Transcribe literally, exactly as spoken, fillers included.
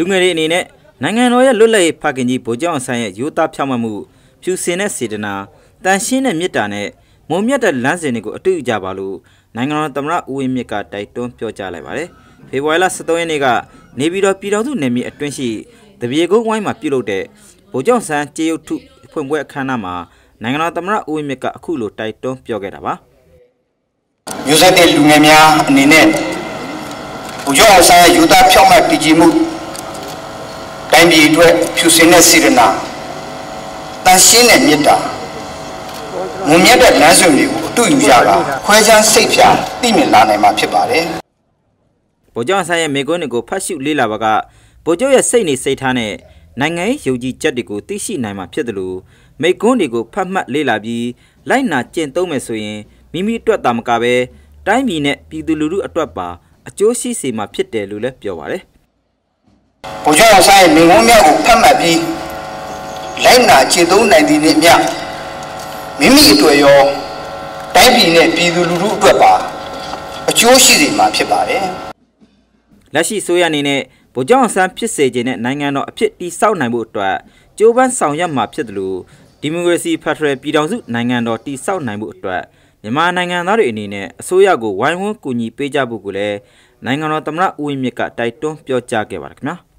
Dungeri ni ne, Nanganoya Lulay Paganji Bojan Say, Yuta Pamamu, Pusine Sidana, Tanshina Mitane, Mumiata Lanzenigo to Jabalu, Nangan Tamra Uimika Taiton Pioja Lavare, Fewala Satoenega, Nebiro Pirodu Nemi at twenty, the Viego Wima Pirote, Bojan San Tio two from where Kanama, Nangan Tamra Uimika Kulu Taiton Piogetaba. Using the Lumia Ninet. Bojan Say, Yuta Pama Pijimu. Time to Pusina Sirena. Tansin and Yeta Mumiata Lazumi, two Yara, Quajan Sapia, Timilan and Mapipare. Bojan Say, Megonigo, Pashu Lilabaga, Bojoya Saini Satane, Nangai, Yogi Jadigo, Tishi Nama Pedlu, Megonigo, Pamat Lilabi, Lina Gentomesoin, Mimi Totamkabe, Timine, Pidulu Atwapa, a Joshi Sima Pite Lule Piovare. Bojan Say, Mingomia, Pamabi, Lena, Chido, Nandinimia, Mimi to your Tabine, Pidulu Papa, a Joshi, my Pipare. Lashi Soyanine, Bojan San Pissagen, Nangano, a pit, the sound Nabutra, Jovan Soyan Mapidlu, Democracy Patre, Pidazu, Nangano, the sound Nabutra, the man Nanganor in it, Soyago, one Kuni, Peja Bugule, Nangano Tamra, Uimika, Taito, Piocha Gavarkna.